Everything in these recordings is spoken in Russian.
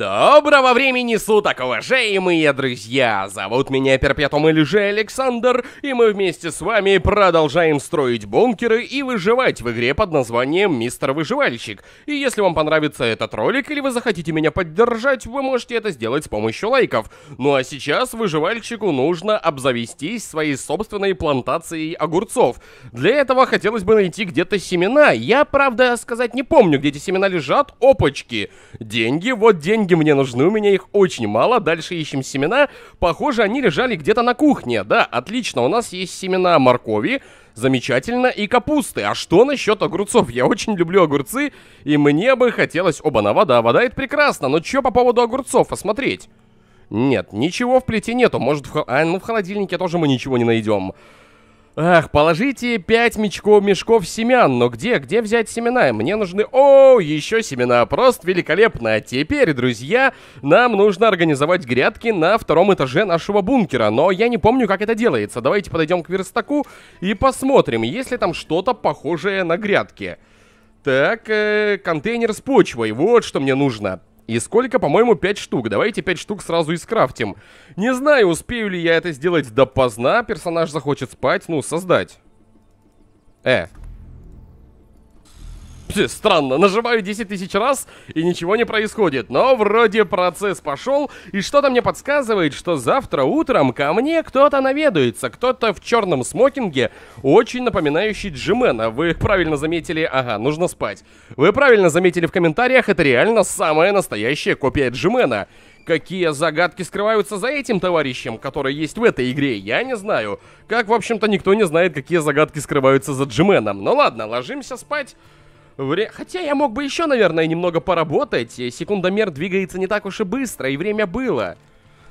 Доброго времени суток, уважаемые друзья! Зовут меня Perpetuumworld Александр, и мы вместе с вами продолжаем строить бункеры и выживать в игре под названием Мистер Выживальщик. И если вам понравится этот ролик или вы захотите меня поддержать, вы можете это сделать с помощью лайков. Ну а сейчас выживальщику нужно обзавестись своей собственной плантацией огурцов. Для этого хотелось бы найти где-то семена. Я, правда, сказать не помню, где эти семена лежат. Опачки! Деньги, вот деньги. Деньги мне нужны, у меня их очень мало. Дальше ищем семена. Похоже, они лежали где-то на кухне. Да, отлично, у нас есть семена моркови. Замечательно, и капусты. А что насчет огурцов? Я очень люблю огурцы, и мне бы хотелось... Оба-на, вода. Вода — это прекрасно, но что по поводу огурцов посмотреть? Нет, ничего в плите нету. Может, в холодильнике тоже мы ничего не найдем. Ах, положите 5 мешков семян, но где взять семена? Мне нужны... О, еще семена, просто великолепно. А теперь, друзья, нам нужно организовать грядки на втором этаже нашего бункера, но я не помню, как это делается. Давайте подойдем к верстаку и посмотрим, есть ли там что-то похожее на грядки. Так, контейнер с почвой, вот что мне нужно. И сколько, по-моему, 5 штук. Давайте 5 штук сразу и скрафтим. Не знаю, успею ли я это сделать допоздна. Персонаж захочет спать. Ну, создать. Странно, нажимаю 10 тысяч раз, и ничего не происходит. Но вроде процесс пошел, и что-то мне подсказывает, что завтра утром ко мне кто-то наведается. Кто-то в черном смокинге, очень напоминающий Джимена. Вы правильно заметили... Ага, нужно спать. Вы правильно заметили в комментариях, это реально самая настоящая копия Джимена. Какие загадки скрываются за этим товарищем, который есть в этой игре, я не знаю. Как, в общем-то, никто не знает, какие загадки скрываются за Джименом. Ну ладно, ложимся спать. Хотя я мог бы еще, наверное, немного поработать. Секундомер двигается не так уж и быстро, и время было.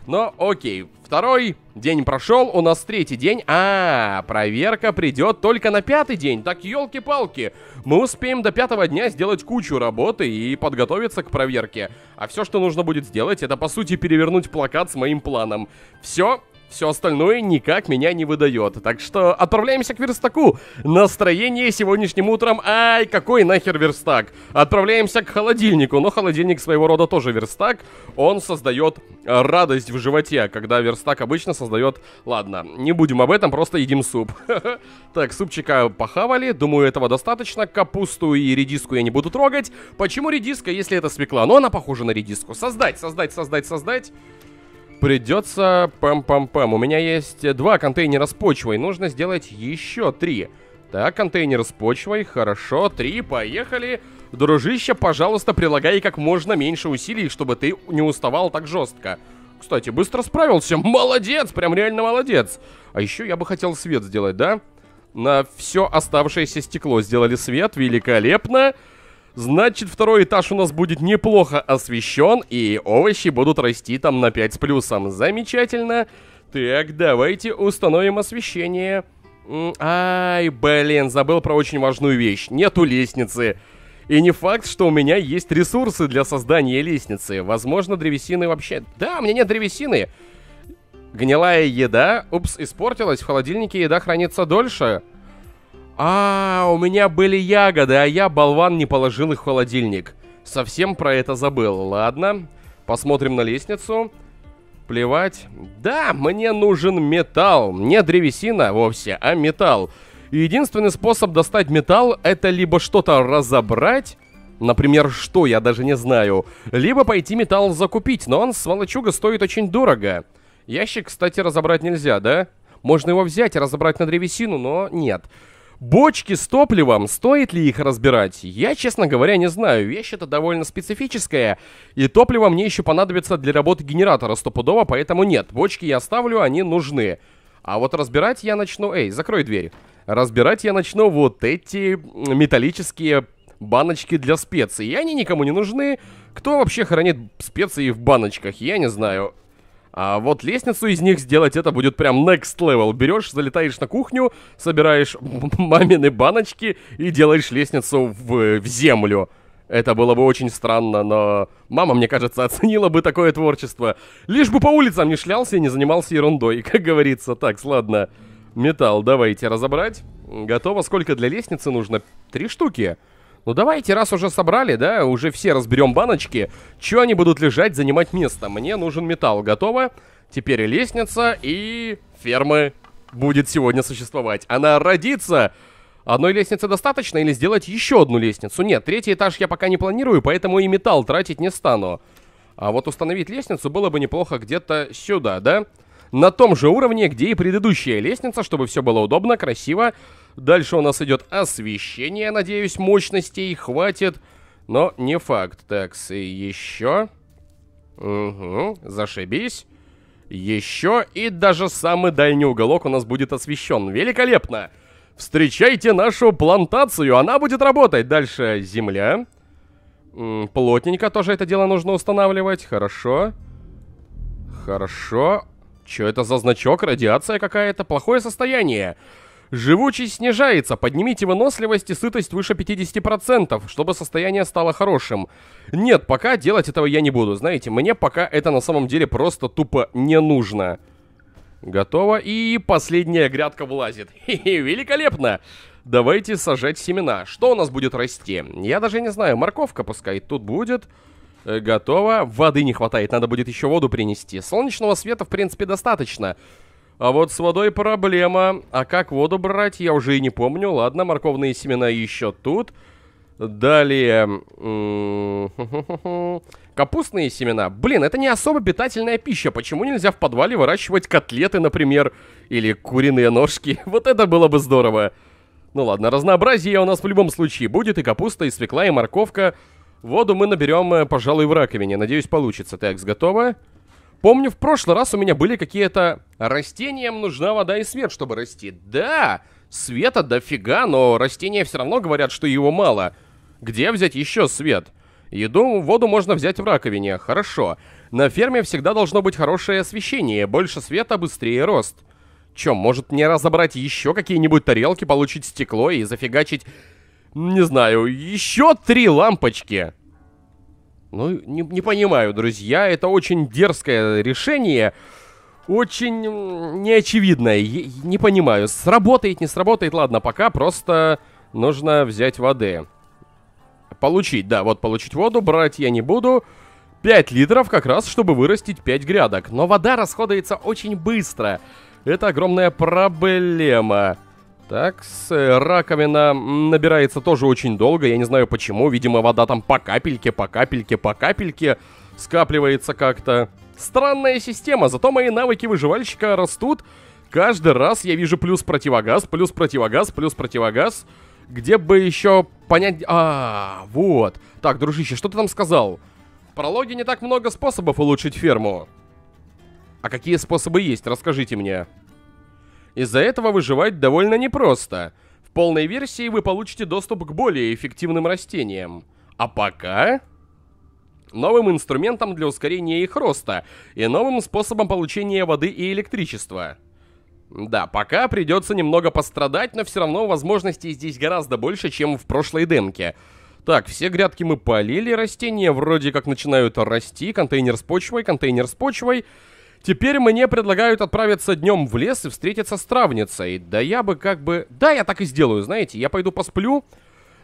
Но окей, второй день прошел, у нас третий день. Проверка придет только на 5-й день. Так, елки-палки, мы успеем до 5-го дня сделать кучу работы и подготовиться к проверке. А все, что нужно будет сделать, это, по сути, перевернуть плакат с моим планом. Все остальное никак меня не выдает. Так что отправляемся к верстаку. Настроение сегодняшним утром... Ай, какой нахер верстак? Отправляемся к холодильнику. Но холодильник своего рода тоже верстак. Он создает радость в животе, когда верстак обычно создает... Ладно, не будем об этом, просто едим суп. Так, супчика похавали. Думаю, этого достаточно. Капусту и редиску я не буду трогать. Почему редиска, если это свекла? Но она похожа на редиску. Создать. Придется... У меня есть 2 контейнера с почвой. Нужно сделать еще 3. Так, контейнер с почвой. Хорошо, 3. Поехали. Дружище, пожалуйста, прилагай как можно меньше усилий, чтобы ты не уставал так жестко. Кстати, быстро справился. Молодец, прям реально молодец. А еще я бы хотел свет сделать, да? На все оставшееся стекло сделали свет. Великолепно. Значит, второй этаж у нас будет неплохо освещен, и овощи будут расти там на 5 с плюсом. Замечательно. Так, давайте установим освещение. Ай, блин, забыл про очень важную вещь. Нету лестницы. И не факт, что у меня есть ресурсы для создания лестницы. Возможно, древесины вообще... Да, у меня нет древесины. Гнилая еда. Упс, испортилась. В холодильнике еда хранится дольше. У меня были ягоды, а я, болван, не положил их в холодильник. Совсем про это забыл. Ладно, посмотрим на лестницу. Плевать. Да, мне нужен металл. Не древесина вовсе, а металл. И единственный способ достать металл — это либо что-то разобрать, например, что, я даже не знаю, либо пойти металл закупить, но он, сволочуга, стоит очень дорого. Ящик, кстати, разобрать нельзя, да? Можно его взять и разобрать на древесину, но нет. Бочки с топливом, стоит ли их разбирать? Я, честно говоря, не знаю. Вещь это довольно специфическая. И топливо мне еще понадобится для работы генератора стопудово, поэтому нет. Бочки я оставлю, они нужны. А вот разбирать я начну... Эй, закрой дверь. Разбирать я начну вот эти металлические баночки для специй. И они никому не нужны. Кто вообще хранит специи в баночках? Я не знаю. А вот лестницу из них сделать — это будет прям next level. Берешь, залетаешь на кухню, собираешь мамины баночки и делаешь лестницу в землю. Это было бы очень странно, но мама, мне кажется, оценила бы такое творчество. Лишь бы по улицам не шлялся и не занимался ерундой, как говорится. Так, ладно, металл давайте разобрать. Готово. Сколько для лестницы нужно? 3 штуки. Ну давайте, раз уже собрали, да, уже все разберем баночки. Чё они будут лежать, занимать место? Мне нужен металл. Готово. Теперь лестница и фермы будет сегодня существовать. Она родится. Одной лестницы достаточно или сделать еще одну лестницу? Нет, третий этаж я пока не планирую, поэтому и металл тратить не стану. А вот установить лестницу было бы неплохо где-то сюда, да? На том же уровне, где и предыдущая лестница, чтобы все было удобно, красиво. Дальше у нас идет освещение, надеюсь, мощностей хватит, но не факт. Так, и еще. Угу, зашибись. Еще и даже самый дальний уголок у нас будет освещен. Великолепно! Встречайте нашу плантацию, она будет работать. Дальше земля. Плотненько тоже это дело нужно устанавливать. Хорошо. Хорошо. Чё это за значок? Радиация какая-то. Плохое состояние. Живучесть снижается. Поднимите выносливость и сытость выше 50%, чтобы состояние стало хорошим. Нет, пока делать этого я не буду. Знаете, мне пока это на самом деле просто тупо не нужно. Готово. И последняя грядка влазит. Хе-хе, великолепно. Давайте сажать семена. Что у нас будет расти? Я даже не знаю. Морковка пускай тут будет. Готово. Воды не хватает. Надо будет еще воду принести. Солнечного света, в принципе, достаточно. А вот с водой проблема. А как воду брать, я уже и не помню. Ладно, морковные семена еще тут. Далее. Капустные семена. Блин, это не особо питательная пища. Почему нельзя в подвале выращивать котлеты, например? Или куриные ножки? Вот это было бы здорово. Ну ладно, разнообразие у нас в любом случае будет. И капуста, и свекла, и морковка. Воду мы наберем, пожалуй, в раковине. Надеюсь, получится. Так, готово. Помню, в прошлый раз у меня были какие-то... Растениям нужна вода и свет, чтобы расти. Да, света дофига, но растения все равно говорят, что его мало. Где взять еще свет? Еду, воду можно взять в раковине. Хорошо. На ферме всегда должно быть хорошее освещение. Больше света, быстрее рост. Чем, может мне разобрать еще какие-нибудь тарелки, получить стекло и зафигачить, не знаю, еще 3 лампочки? Ну, не понимаю, друзья, это очень дерзкое решение, очень неочевидное, не понимаю, сработает, не сработает, ладно, пока просто нужно взять воды. Получить, да, вот получить воду, брать я не буду. 5 литров как раз, чтобы вырастить 5 грядок, но вода расходуется очень быстро. Это огромная проблема. Так, раковина набирается тоже очень долго. Я не знаю почему. Видимо, вода там по капельке, по капельке, по капельке скапливается как-то. Странная система. Зато мои навыки выживальщика растут. Каждый раз я вижу плюс противогаз, плюс противогаз, плюс противогаз. Где бы еще понять... А, вот. Так, дружище, что ты там сказал? В прологе не так много способов улучшить ферму. А какие способы есть, расскажите мне. Из-за этого выживать довольно непросто. В полной версии вы получите доступ к более эффективным растениям. А пока... Новым инструментом для ускорения их роста и новым способом получения воды и электричества. Да, пока придется немного пострадать, но все равно возможностей здесь гораздо больше, чем в прошлой демке. Так, все грядки мы полили, растения вроде как начинают расти. Контейнер с почвой, контейнер с почвой... Теперь мне предлагают отправиться днем в лес и встретиться с травницей. Да я бы как бы... Да, я так и сделаю, знаете. Я пойду посплю,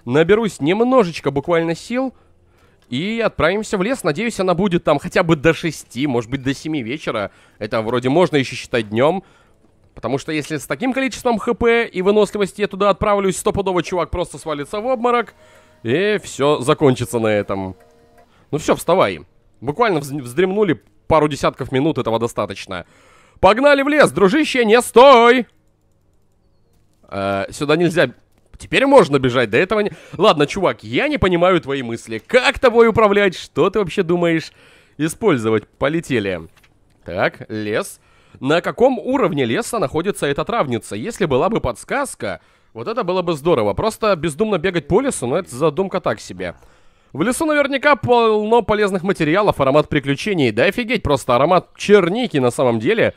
наберусь немножечко буквально сил и отправимся в лес. Надеюсь, она будет там хотя бы до 6, может быть, до 7 вечера. Это вроде можно еще считать днем. Потому что если с таким количеством хп и выносливости я туда отправлюсь, стопудово чувак просто свалится в обморок. И все закончится на этом. Ну все, вставай. Буквально вздремнули... Пару десятков минут, этого достаточно. Погнали в лес, дружище, не стой! Сюда нельзя... Теперь можно бежать, до этого не... Ладно, чувак, я не понимаю твои мысли. Как тобой управлять? Что ты вообще думаешь использовать? Полетели. Так, лес. На каком уровне леса находится эта травница? Если была бы подсказка, вот это было бы здорово. Просто бездумно бегать по лесу, но это задумка так себе. В лесу наверняка полно полезных материалов, аромат приключений. Да офигеть, просто аромат черники на самом деле.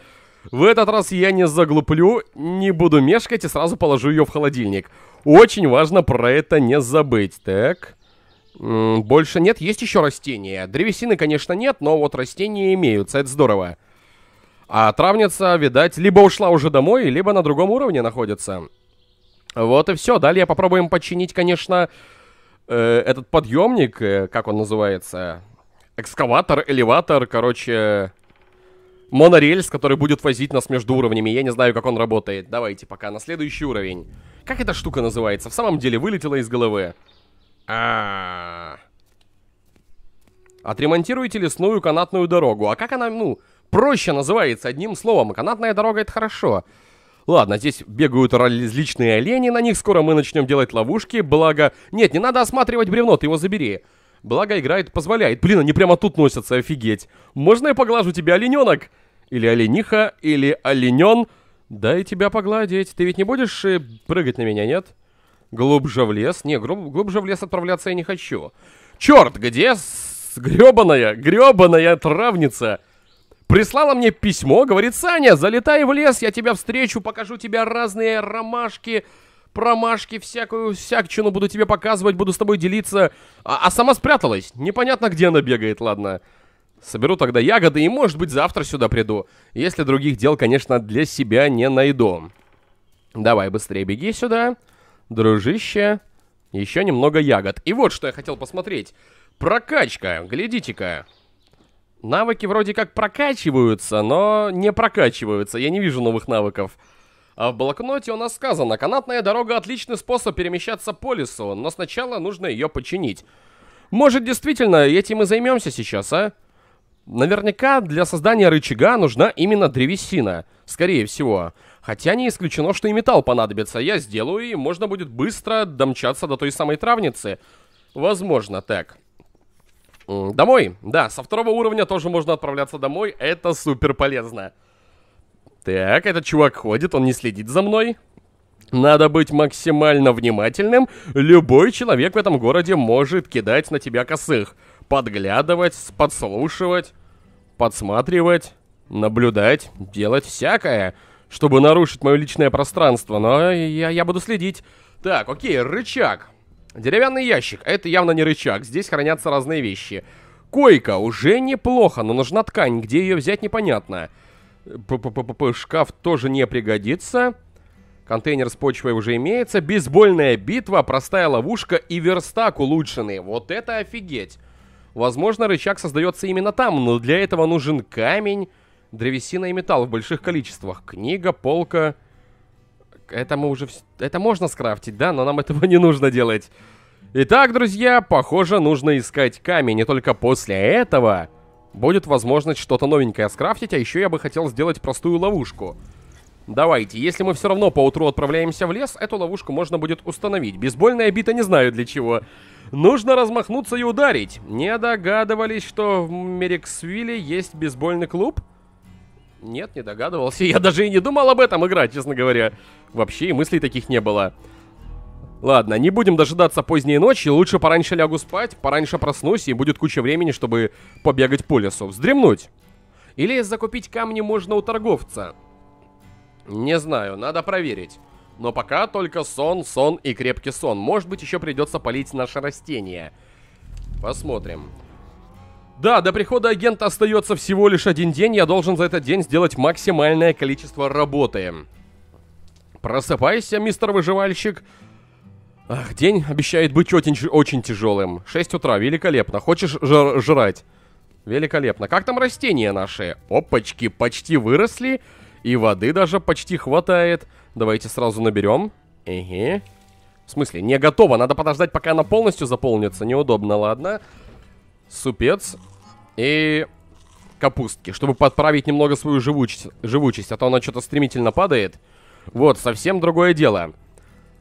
В этот раз я не заглуплю, не буду мешкать и сразу положу ее в холодильник. Очень важно про это не забыть. Так, больше нет, есть еще растения. Древесины, конечно, нет, но вот растения имеются, это здорово. А травница, видать, либо ушла уже домой, либо на другом уровне находится. Вот и все, далее попробуем починить, конечно... этот подъемник, как он называется? Экскаватор, элеватор, короче... Монорельс, который будет возить нас между уровнями. Я не знаю, как он работает. Давайте пока на следующий уровень. Как эта штука называется? В самом деле вылетела из головы. Отремонтируйте лесную канатную дорогу. А как она, ну, проще называется, одним словом. Канатная дорога — это хорошо. Ладно, здесь бегают различные олени. На них скоро мы начнем делать ловушки. Благо... Нет, не надо осматривать бревно, ты его забери. Благо играет, позволяет. Блин, они прямо тут носятся, офигеть. Можно я поглажу тебя, олененок? Или олениха, или оленен? Дай тебя погладить. Ты ведь не будешь прыгать на меня, нет? Глубже в лес. Не, глубже в лес отправляться я не хочу. Черт, где гребаная травница? Прислала мне письмо, говорит: Саня, залетай в лес, я тебя встречу, покажу тебе разные ромашки, промашки, всякую всякчину буду тебе показывать, буду с тобой делиться. А сама спряталась. Непонятно, где она бегает, ладно. Соберу тогда ягоды и, может быть, завтра сюда приду. Если других дел, конечно, для себя не найду. Давай, быстрее беги сюда, дружище. Еще немного ягод. И вот, что я хотел посмотреть. Прокачка, глядите-ка. Навыки вроде как прокачиваются, но не прокачиваются. Я не вижу новых навыков. А в блокноте у нас сказано: канатная дорога — отличный способ перемещаться по лесу, но сначала нужно ее починить. Может, действительно, этим и займемся сейчас, а? Наверняка для создания рычага нужна именно древесина, скорее всего. Хотя не исключено, что и металл понадобится. Я сделаю, и можно будет быстро домчаться до той самой травницы. Возможно, так. Домой? Да, со второго уровня тоже можно отправляться домой, это супер полезно. Так, этот чувак ходит, он не следит за мной. Надо быть максимально внимательным. Любой человек в этом городе может кидать на тебя косых. Подглядывать, подслушивать, подсматривать, наблюдать, делать всякое, чтобы нарушить мое личное пространство. Но я буду следить. Так, окей, рычаг. Деревянный ящик. Это явно не рычаг. Здесь хранятся разные вещи. Койка. Уже неплохо, но нужна ткань. Где ее взять, непонятно. Шкаф тоже не пригодится. Контейнер с почвой уже имеется. Бейсбольная битва, простая ловушка и верстак улучшенный. Вот это офигеть. Возможно, рычаг создается именно там, но для этого нужен камень, древесина и металл в больших количествах. Книга, полка. Это мы уже... Это можно скрафтить, да? Но нам этого не нужно делать. Итак, друзья, похоже, нужно искать камень. И только после этого... будет возможность что-то новенькое скрафтить, а еще я бы хотел сделать простую ловушку. Давайте, если мы все равно поутру отправляемся в лес, эту ловушку можно будет установить. Бейсбольная бита, не знаю для чего. Нужно размахнуться и ударить. Не догадывались, что в Мериксвилле есть бейсбольный клуб? Нет, не догадывался. Я даже и не думал об этом играть, честно говоря. Вообще и мыслей таких не было. Ладно, не будем дожидаться поздней ночи, лучше пораньше лягу спать, пораньше проснусь, и будет куча времени, чтобы побегать по лесу. Вздремнуть. Или закупить камни можно у торговца. Не знаю, надо проверить. Но пока только сон, сон и крепкий сон. Может быть, еще придется полить наши растения. Посмотрим. Да, до прихода агента остается всего лишь один день, я должен за этот день сделать максимальное количество работы. Просыпайся, мистер Выживальщик. Ах, день обещает быть очень тяжелым. 6 утра, великолепно. Хочешь жрать? Великолепно. Как там растения наши? Опачки, почти выросли. И воды даже почти хватает. Давайте сразу наберем. Угу. В смысле, не готово. Надо подождать, пока она полностью заполнится. Неудобно, ладно. Супец. И капустки, чтобы подправить немного свою живучесть. А то она что-то стремительно падает. Вот, совсем другое дело.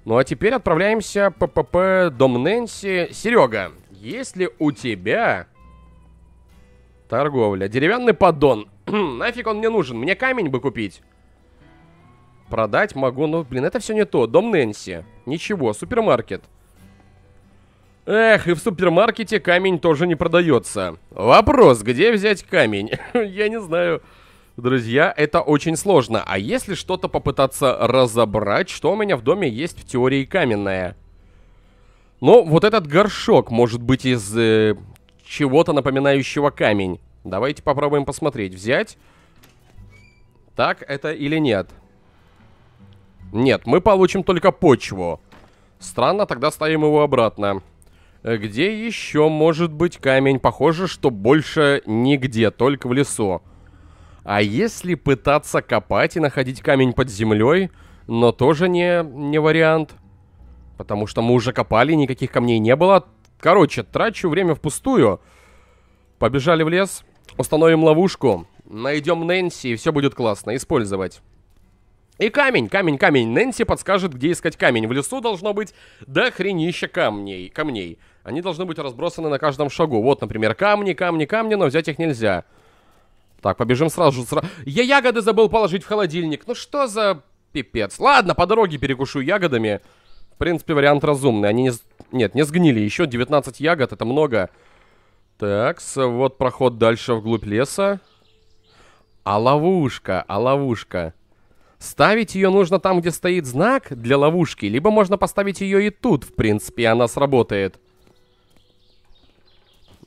Ну а теперь отправляемся ППП Дом Нэнси. Серега, есть ли у тебя торговля? Деревянный поддон. Нафиг он мне нужен? Мне камень бы купить. Продать могу, но, блин, это все не то. Дом Нэнси. Ничего, супермаркет. Эх, и в супермаркете камень тоже не продается. Вопрос, где взять камень? Я не знаю. Друзья, это очень сложно. А если что-то попытаться разобрать, что у меня в доме есть в теории каменное? Ну, вот этот горшок может быть из чего-то напоминающего камень. Давайте попробуем посмотреть. Взять. Так это или нет? Нет, мы получим только почву. Странно, тогда ставим его обратно. Где еще может быть камень? Похоже, что больше нигде, только в лесу. А если пытаться копать и находить камень под землей, но тоже не вариант. Потому что мы уже копали, никаких камней не было. Короче, трачу время впустую. Побежали в лес, установим ловушку, найдем Нэнси, и все будет классно. Использовать. И камень. Нэнси подскажет, где искать камень. В лесу должно быть дохренища камней. Они должны быть разбросаны на каждом шагу. Вот, например, камни, но взять их нельзя. Так, побежим сразу. Я ягоды забыл положить в холодильник. Ну что за пипец. Ладно, по дороге перекушу ягодами. В принципе, вариант разумный. Они не сгнили. Еще 19 ягод, это много. Так, вот проход дальше вглубь леса. А ловушка. Ставить ее нужно там, где стоит знак для ловушки, либо можно поставить ее и тут, в принципе, она сработает.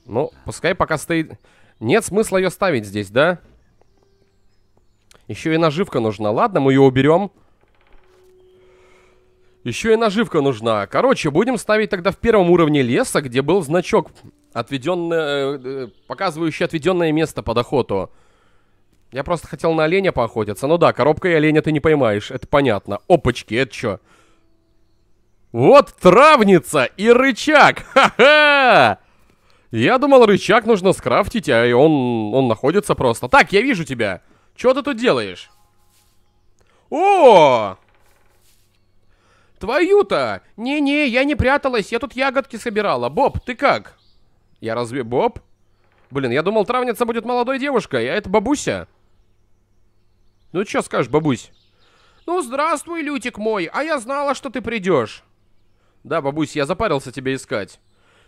Ну, пускай пока стоит... Нет смысла ее ставить здесь, да? Еще и наживка нужна. Ладно, мы ее уберем. Еще и наживка нужна. Короче, будем ставить тогда в первом уровне леса, где был значок, показывающий отведенное место под охоту. Я просто хотел на оленя поохотиться. Ну да, коробкой оленя ты не поймаешь, это понятно. Опачки, это что? Вот травница и рычаг! Ха-ха! Я думал, рычаг нужно скрафтить, а он находится просто. Так, я вижу тебя. Чё ты тут делаешь? О! Твою-то! Не-не, я не пряталась, я тут ягодки собирала. Боб, ты как? Я разве... Боб? Блин, я думал, травница будет молодой девушкой, а это бабуся. Ну, что скажешь, бабусь? Ну, здравствуй, Лютик мой, а я знала, что ты придешь. Да, бабусь, я запарился тебя искать.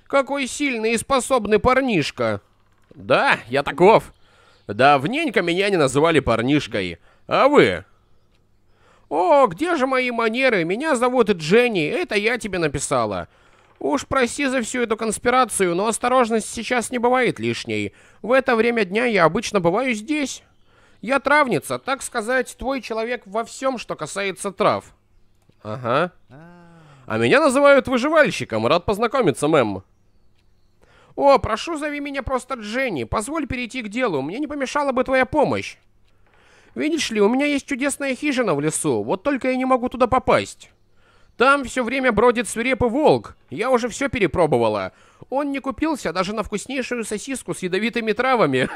Какой сильный и способный парнишка. Да, я таков. Давненько меня не называли парнишкой. А вы? О, где же мои манеры? Меня зовут Дженни, это я тебе написала. Уж прости за всю эту конспирацию, но осторожность сейчас не бывает лишней. В это время дня я обычно бываю здесь. Я травница, так сказать, твой человек во всем, что касается трав. Ага. А меня называют выживальщиком, рад познакомиться, мэм. О, прошу, зови меня просто Дженни, позволь перейти к делу, мне не помешала бы твоя помощь. Видишь ли, у меня есть чудесная хижина в лесу, вот только я не могу туда попасть. Там все время бродит свирепый волк. Я уже все перепробовала. Он не купился даже на вкуснейшую сосиску с ядовитыми травами.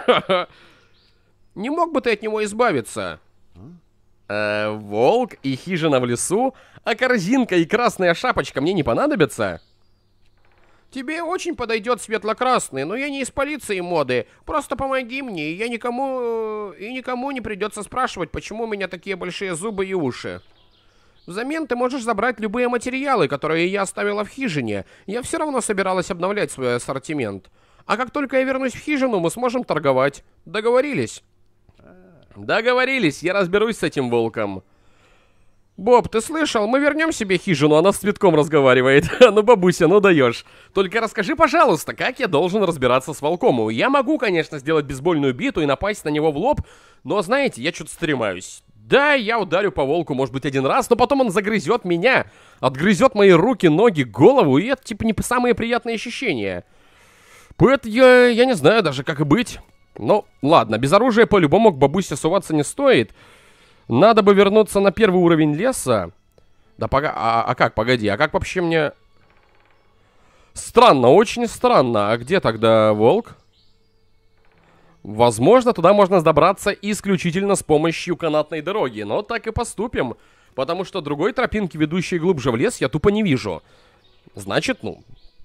Не мог бы ты от него избавиться? Волк и хижина в лесу? А корзинка и красная шапочка мне не понадобятся? Тебе очень подойдет светло-красный, но я не из полиции моды. Просто помоги мне, и я никому не придется спрашивать, почему у меня такие большие зубы и уши. Взамен ты можешь забрать любые материалы, которые я оставила в хижине. Я все равно собиралась обновлять свой ассортимент. А как только я вернусь в хижину, мы сможем торговать. Договорились? Договорились, я разберусь с этим волком. Боб, ты слышал? Мы вернем себе хижину, она с цветком разговаривает. Ну, бабуся, ну даешь. Только расскажи, пожалуйста, как я должен разбираться с волком. Я могу, конечно, сделать бейсбольную биту и напасть на него в лоб, но, знаете, я что-то стремаюсь. Да, я ударю по волку, может быть, один раз, но потом он загрызет меня, отгрызет мои руки, ноги, голову, и это, типа, не самые приятные ощущения. Поэтому я не знаю даже, как и быть. Ну, ладно, без оружия по-любому к бабусе суваться не стоит. Надо бы вернуться на первый уровень леса. Да, а как вообще мне... Странно, очень странно. А где тогда волк? Возможно, туда можно добраться исключительно с помощью канатной дороги, но так и поступим, потому что другой тропинки, ведущей глубже в лес, я тупо не вижу. Значит, ну,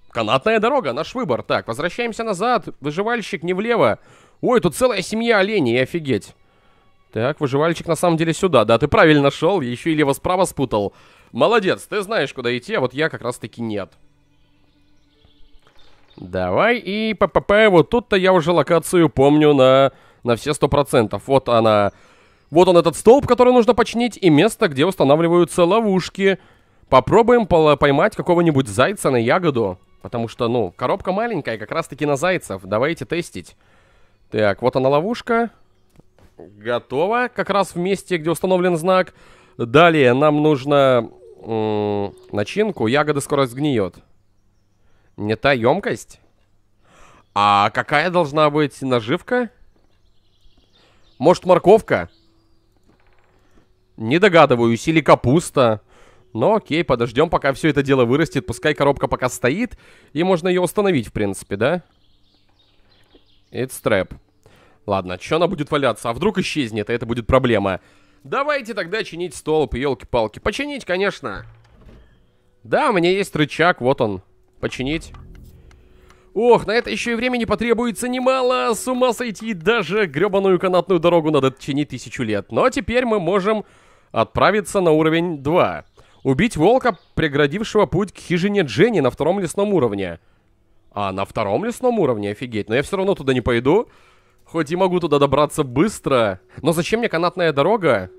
канатная дорога, наш выбор. Так, возвращаемся назад, выживальщик не влево. Ой, тут целая семья оленей, офигеть. Так, выживальщик на самом деле сюда, да, ты правильно шел, еще и лево-справа спутал. Молодец, ты знаешь, куда идти, а вот я как раз-таки нет. Давай, и вот тут-то я уже локацию помню на все 100%. Вот она. Вот он, этот столб, который нужно починить, и место, где устанавливаются ловушки. Попробуем поймать какого-нибудь зайца на ягоду. Потому что, ну, коробка маленькая, как раз-таки на зайцев. Давайте тестить. Так, вот она ловушка. Готово. Как раз в месте, где установлен знак. Далее нам нужно начинку. Ягода скоро сгниет. Не та емкость? А какая должна быть наживка? Может, морковка? Не догадываюсь. Или капуста. Но окей, подождем, пока все это дело вырастет. Пускай коробка пока стоит. И можно ее установить, в принципе, да? It's trap. Ладно, что она будет валяться? А вдруг исчезнет, и это будет проблема. Давайте тогда чинить столб, елки-палки. Починить, конечно. Да, у меня есть рычаг, вот он. Починить. Ох, на это еще и времени потребуется немало. С ума сойти, даже гребаную канатную дорогу надо чинить 1000 лет. Но теперь мы можем отправиться на уровень 2. Убить волка, преградившего путь к хижине Дженни на 2-м лесном уровне. А, на 2-м лесном уровне? Офигеть. Но я все равно туда не пойду. Хоть и могу туда добраться быстро. Но зачем мне канатная дорога?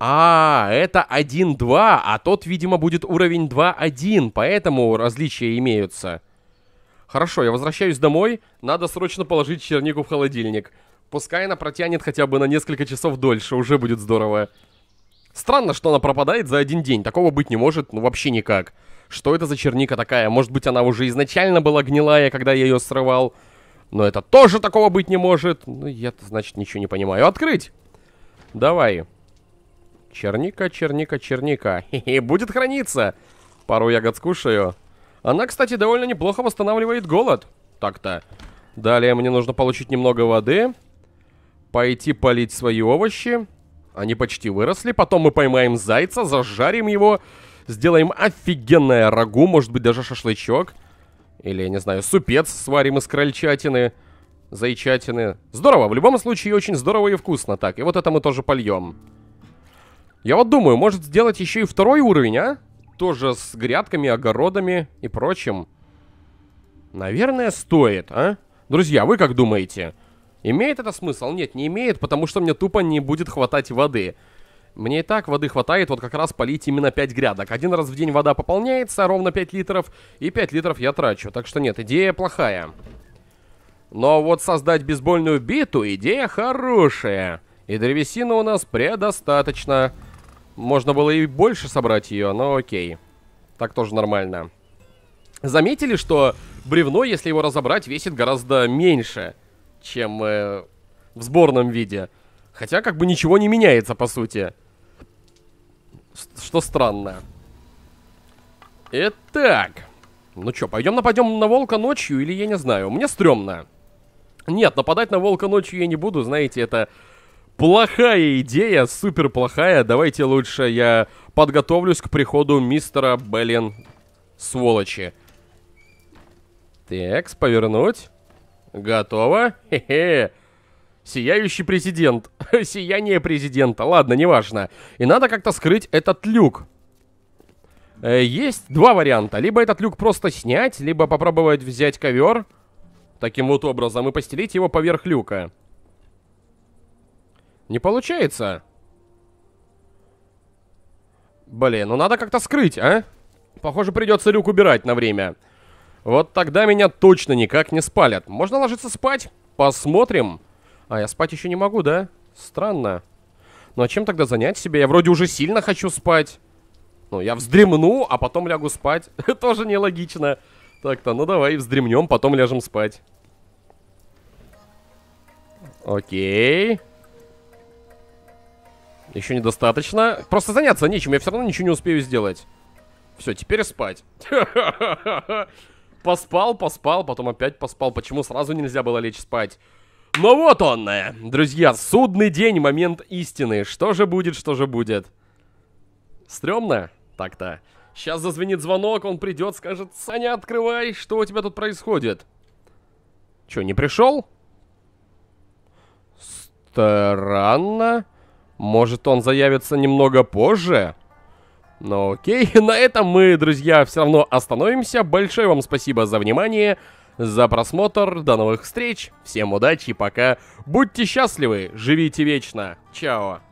А, это 1-2, а тот, видимо, будет уровень 2-1, поэтому различия имеются. Хорошо, я возвращаюсь домой, надо срочно положить чернику в холодильник. Пускай она протянет хотя бы на несколько часов дольше, уже будет здорово. Странно, что она пропадает за 1 день, такого быть не может, ну вообще никак. Что это за черника такая? Может быть, она уже изначально была гнилая, когда я ее срывал? Но это тоже такого быть не может. Ну, я-то, значит, ничего не понимаю. Открыть! Давай. Черника, черника, черника. Хе-хе, будет храниться. Пару ягод скушаю. Она, кстати, довольно неплохо восстанавливает голод. Так-то. Далее мне нужно получить немного воды. Пойти полить свои овощи. Они почти выросли. Потом мы поймаем зайца, зажарим его. Сделаем офигенное рагу. Может быть, даже шашлычок. Или, я не знаю, супец сварим из крольчатины. Зайчатины. Здорово. В любом случае, очень здорово и вкусно. Так, и вот это мы тоже польем. Я вот думаю, может сделать еще и 2-й уровень, а? Тоже с грядками, огородами и прочим. Наверное, стоит, а? Друзья, вы как думаете? Имеет это смысл? Нет, не имеет, потому что мне тупо не будет хватать воды. Мне и так воды хватает, вот как раз полить именно 5 грядок. 1 раз в день вода пополняется, ровно 5 литров, и 5 литров я трачу. Так что нет, идея плохая. Но вот создать бейсбольную биту, идея хорошая. И древесины у нас предостаточно. Можно было и больше собрать ее, но окей. Так тоже нормально. Заметили, что бревно, если его разобрать, весит гораздо меньше, чем в сборном виде. Хотя как бы ничего не меняется, по сути. Что странно. Итак. Ну что, пойдем нападем на волка ночью или я не знаю? Мне стрёмно. Нет, нападать на волка ночью я не буду. Знаете, это плохая идея, супер плохая. Давайте лучше я подготовлюсь к приходу мистера, блин, сволочи. Текс, повернуть. Готово. Хе-хе. Сияющий президент. Сияние президента. Ладно, неважно. И надо как-то скрыть этот люк. Есть 2 варианта. Либо этот люк просто снять, либо попробовать взять ковер таким вот образом и постелить его поверх люка. Не получается. Блин, ну надо как-то скрыть, а? Похоже, придется люк убирать на время. Вот тогда меня точно никак не спалят. Можно ложиться спать? Посмотрим. А, я спать еще не могу, да? Странно. Ну а чем тогда занять себя? Я вроде уже сильно хочу спать. Ну, я вздремну, а потом лягу спать. Тоже нелогично. Так-то, ну давай вздремнем, потом ляжем спать. Окей. Еще недостаточно. Просто заняться нечем, я все равно ничего не успею сделать. Все, теперь спать. Поспал, поспал, потом опять поспал. Почему сразу нельзя было лечь спать? Ну вот он, друзья, судный день, момент истины. Что же будет, что же будет? Стремно? Так-то. Сейчас зазвенит звонок, он придет, скажет: Саня, открывай, что у тебя тут происходит? Че, не пришел? Странно. Может, он заявится немного позже? Ну окей, на этом мы, друзья, все равно остановимся. Большое вам спасибо за внимание. За просмотр, до новых встреч, всем удачи, пока, будьте счастливы, живите вечно, чао.